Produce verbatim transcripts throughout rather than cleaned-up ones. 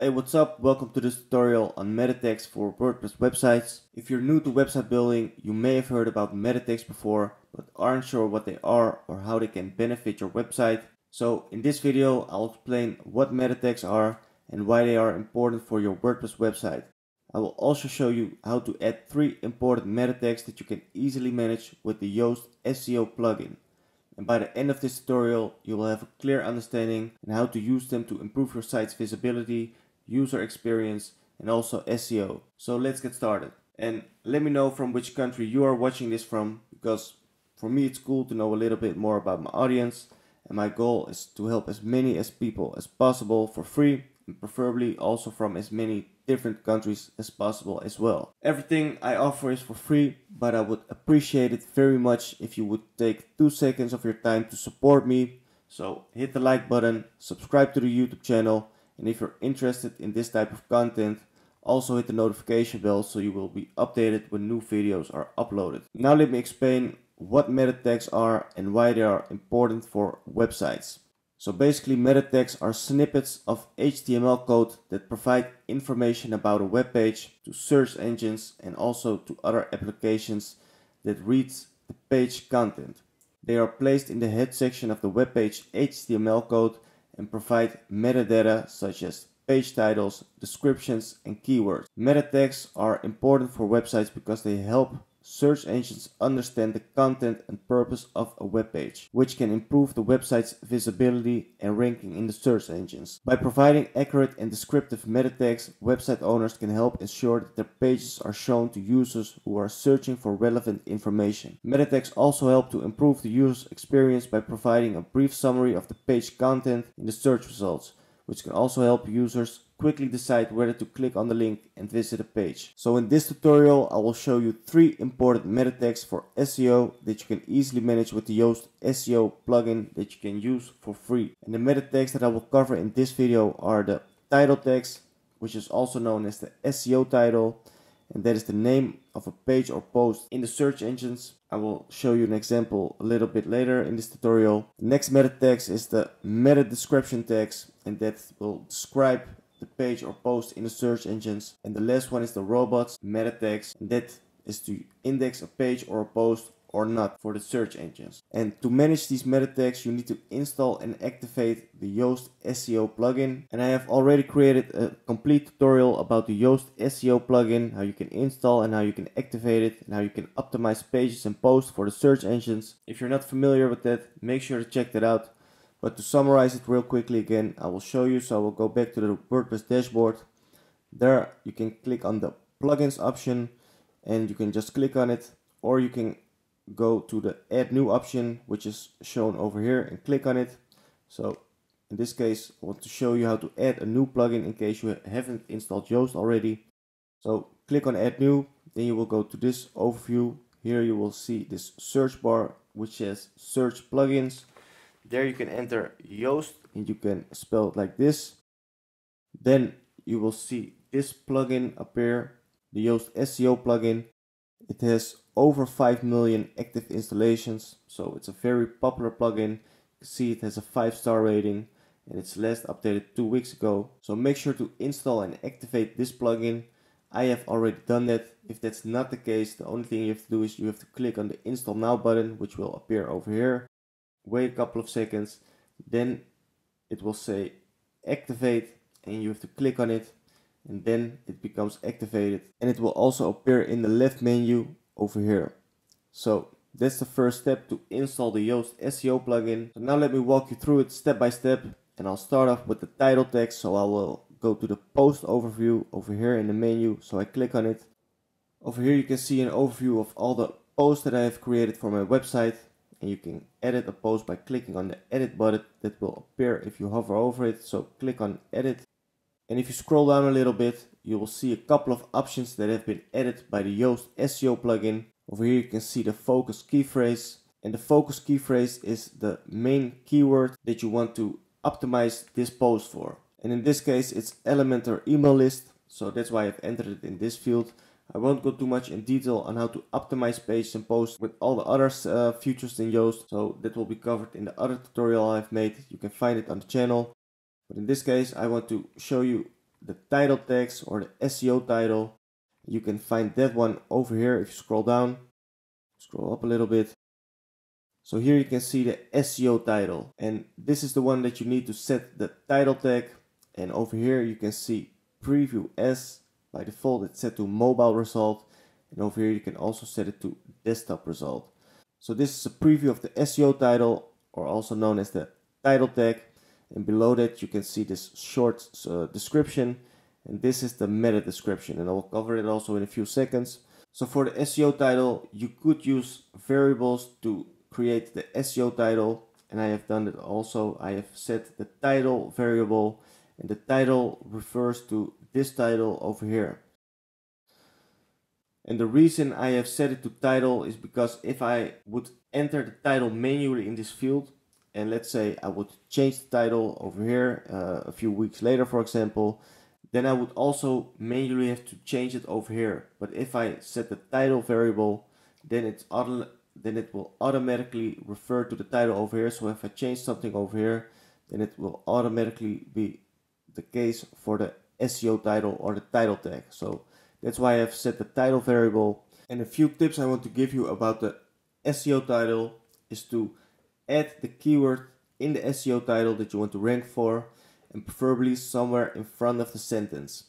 Hey, what's up? Welcome to this tutorial on meta tags for WordPress websites. If you're new to website building, you may have heard about meta tags before, but aren't sure what they are or how they can benefit your website. So in this video, I'll explain what meta tags are and why they are important for your WordPress website. I will also show you how to add three important meta tags that you can easily manage with the Yoast S E O plugin. And by the end of this tutorial, you will have a clear understanding on how to use them to improve your site's visibility, user experience, and also S E O. So let's get started. And let me know from which country you are watching this from, because for me it's cool to know a little bit more about my audience, and my goal is to help as many as people as possible for free, and preferably also from as many different countries as possible as well. Everything I offer is for free, but I would appreciate it very much if you would take two seconds of your time to support me. So hit the like button, subscribe to the YouTube channel, and if you're interested in this type of content, also hit the notification bell so you will be updated when new videos are uploaded. Now let me explain what meta tags are and why they are important for websites. So basically, meta tags are snippets of H T M L code that provide information about a web page to search engines and also to other applications that reads the page content. They are placed in the head section of the web page H T M L code and provide metadata such as page titles, descriptions, and keywords. Meta tags are important for websites because they help search engines understand the content and purpose of a web page, which can improve the website's visibility and ranking in the search engines. By providing accurate and descriptive meta tags, website owners can help ensure that their pages are shown to users who are searching for relevant information. Meta tags also help to improve the user's experience by providing a brief summary of the page content in the search results, which can also help users quickly decide whether to click on the link and visit a page. So in this tutorial, I will show you three important meta tags for S E O that you can easily manage with the Yoast S E O plugin that you can use for free. And the meta tags that I will cover in this video are the title tags, which is also known as the S E O title, and that is the name of a page or post in the search engines. I will show you an example a little bit later in this tutorial. The next meta tags is the meta description tags, and that will describe the page or post in the search engines. And the last one is the robots meta tags, and that is to index a page or a post or not for the search engines. And to manage these meta tags, you need to install and activate the Yoast S E O plugin, and I have already created a complete tutorial about the Yoast S E O plugin, how you can install and how you can activate it, and how you can optimize pages and posts for the search engines. If you're not familiar with that, make sure to check that out. But to summarize it real quickly again, I will show you. So I will go back to the WordPress dashboard. There you can click on the plugins option and you can just click on it, or you can go to the add new option, which is shown over here, and click on it. So in this case, I want to show you how to add a new plugin in case you haven't installed Yoast already. So click on add new, then you will go to this overview. Here you will see this search bar which says search plugins. There you can enter Yoast, and you can spell it like this. Then you will see this plugin appear, the Yoast S E O plugin. It has over five million active installations, so it's a very popular plugin. You can see it has a five star rating, and it's last updated two weeks ago. So make sure to install and activate this plugin. I have already done that. If that's not the case, the only thing you have to do is you have to click on the install now button, which will appear over here. Wait a couple of seconds, then it will say activate, and you have to click on it, and then it becomes activated, and it will also appear in the left menu over here. So that's the first step to install the Yoast S E O plugin. So now let me walk you through it step by step, and I'll start off with the title tag. So I will go to the post overview over here in the menu. So I click on it. Over here you can see an overview of all the posts that I have created for my website. And you can edit a post by clicking on the edit button that will appear if you hover over it. So click on edit, and if you scroll down a little bit, you will see a couple of options that have been added by the Yoast S E O plugin. Over here you can see the focus key phrase, and the focus key phrase is the main keyword that you want to optimize this post for, and in this case it's Elementor email list, so that's why I've entered it in this field. I won't go too much in detail on how to optimize pages and posts with all the other uh, features in Yoast, so that will be covered in the other tutorial I've made. You can find it on the channel. But in this case, I want to show you the title text or the S E O title. You can find that one over here if you scroll down, scroll up a little bit. So here you can see the S E O title, and this is the one that you need to set the title tag. And over here you can see preview as, by default it's set to mobile result, and over here you can also set it to desktop result. So this is a preview of the S E O title, or also known as the title tag, and below that you can see this short uh, description. And this is the meta description, and I will cover it also in a few seconds. So for the S E O title, you could use variables to create the S E O title, and I have done it also. I have set the title variable, and the title refers to this title over here. And the reason I have set it to title is because if I would enter the title manually in this field, and let's say I would change the title over here uh, a few weeks later, for example, then I would also manually have to change it over here. But if I set the title variable, then it's auto, then it will automatically refer to the title over here. So if I change something over here, then it will automatically be the case for the S E O title or the title tag. So that's why I have set the title variable. And a few tips I want to give you about the S E O title is to add the keyword in the S E O title that you want to rank for, and preferably somewhere in front of the sentence.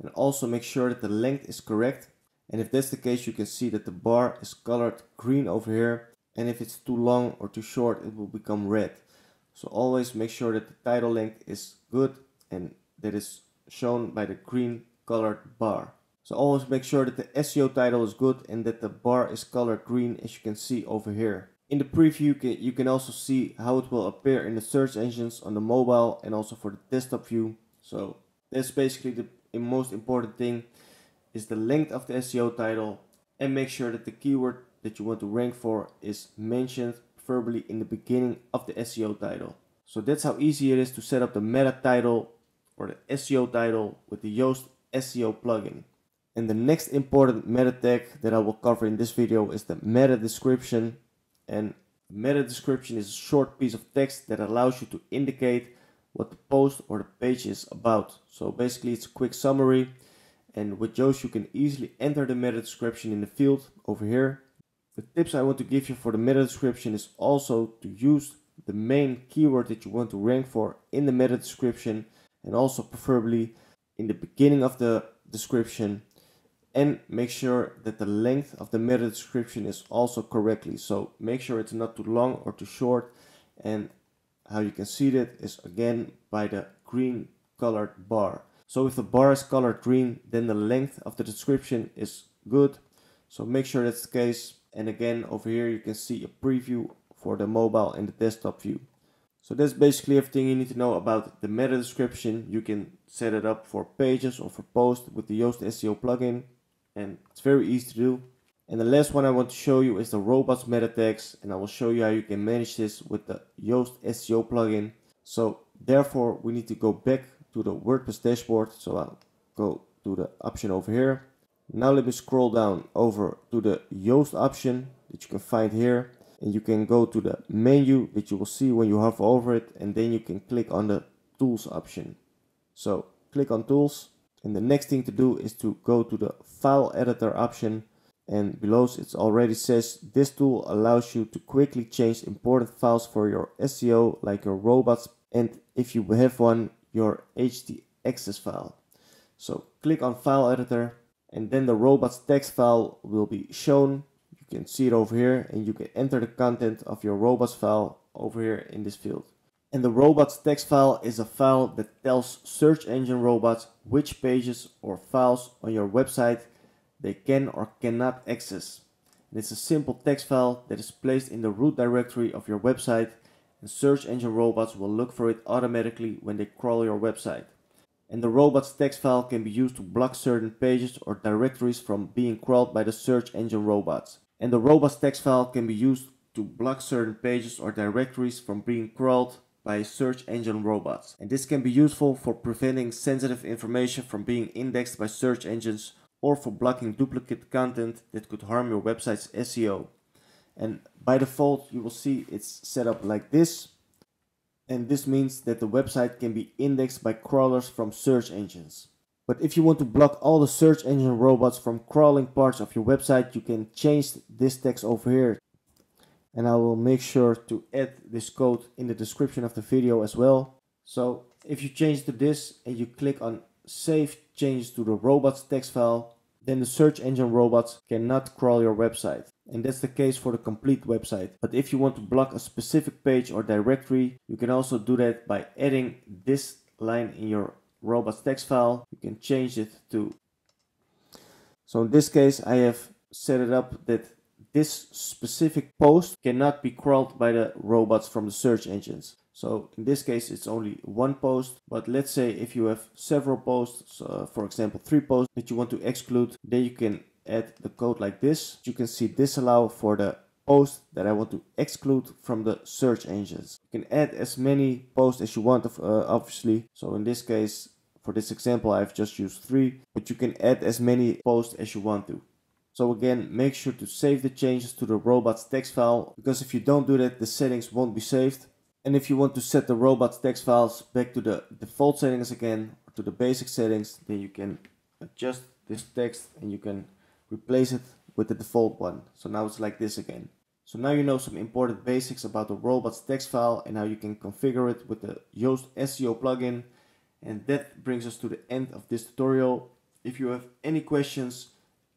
And also make sure that the length is correct, and if that's the case you can see that the bar is colored green over here, and if it's too long or too short it will become red. So always make sure that the title length is good, and that is shown by the green colored bar. So always make sure that the S E O title is good and that the bar is colored green, as you can see over here. In the preview you can also see how it will appear in the search engines on the mobile and also for the desktop view. So that's basically the most important thing, is the length of the S E O title, and make sure that the keyword that you want to rank for is mentioned, preferably in the beginning of the S E O title. So that's how easy it is to set up the meta title or the S E O title with the Yoast S E O plugin. And the next important meta tag that I will cover in this video is the meta description. And meta description is a short piece of text that allows you to indicate what the post or the page is about. So basically it's a quick summary, and with Yoast you can easily enter the meta description in the field over here. The tips I want to give you for the meta description is also to use the main keyword that you want to rank for in the meta description, and also preferably in the beginning of the description, and make sure that the length of the meta description is also correctly. So make sure it's not too long or too short, and how you can see that is again by the green colored bar. So if the bar is colored green, then the length of the description is good, so make sure that's the case. And again over here you can see a preview for the mobile and the desktop view. So that's basically everything you need to know about the meta description. You can set it up for pages or for posts with the Yoast S E O plugin, and it's very easy to do. And the last one I want to show you is the robots meta tags, and I will show you how you can manage this with the Yoast S E O plugin. So therefore we need to go back to the WordPress dashboard, so I'll go to the option over here. Now let me scroll down over to the Yoast option that you can find here, and you can go to the menu that you will see when you hover over it, and then you can click on the tools option. So click on tools, and the next thing to do is to go to the file editor option, and below it already says this tool allows you to quickly change important files for your S E O, like your robots, and if you have one, your H T X S file. So click on file editor, and then the robots text file will be shown. You can see it over here, and you can enter the content of your robots file over here in this field. And the robots text file is a file that tells search engine robots which pages or files on your website they can or cannot access. And it's a simple text file that is placed in the root directory of your website, and search engine robots will look for it automatically when they crawl your website. And the robots text file can be used to block certain pages or directories from being crawled by the search engine robots. And the robots text file can be used to block certain pages or directories from being crawled by search engine robots. And this can be useful for preventing sensitive information from being indexed by search engines, or for blocking duplicate content that could harm your website's S E O. And by default you will see it's set up like this, and this means that the website can be indexed by crawlers from search engines. But if you want to block all the search engine robots from crawling parts of your website, you can change this text over here. And I will make sure to add this code in the description of the video as well. So if you change to this and you click on save change to the robots text file, then the search engine robots cannot crawl your website. And that's the case for the complete website. But if you want to block a specific page or directory, you can also do that by adding this line in your robots text file. You can change it to. So in this case, I have set it up that this specific post cannot be crawled by the robots from the search engines. So in this case, it's only one post. But let's say if you have several posts, uh, for example, three posts that you want to exclude, then you can add the code like this. You can see disallow for the post that I want to exclude from the search engines. You can add as many posts as you want, uh, obviously. So in this case, for this example, I've just used three, but you can add as many posts as you want to. So again, make sure to save the changes to the robots text file, because if you don't do that, the settings won't be saved. And if you want to set the robots text files back to the default settings again, or to the basic settings, then you can adjust this text and you can replace it with the default one. So now it's like this again. So now you know some important basics about the robots text file and how you can configure it with the Yoast S E O plugin. And that brings us to the end of this tutorial. If you have any questions,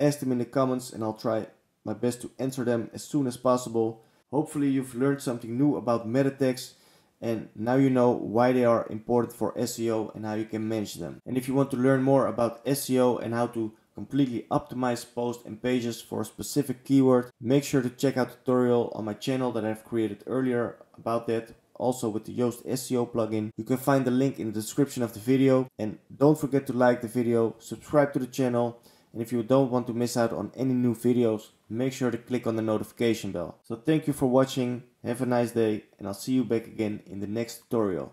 ask them in the comments and I'll try my best to answer them as soon as possible. Hopefully you've learned something new about meta tags and now you know why they are important for S E O and how you can manage them. And if you want to learn more about S E O and how to completely optimize posts and pages for a specific keyword, make sure to check out the tutorial on my channel that I've created earlier about that, also with the Yoast S E O plugin. You can find the link in the description of the video. And don't forget to like the video, subscribe to the channel, and if you don't want to miss out on any new videos, make sure to click on the notification bell. So thank you for watching, have a nice day, and I'll see you back again in the next tutorial.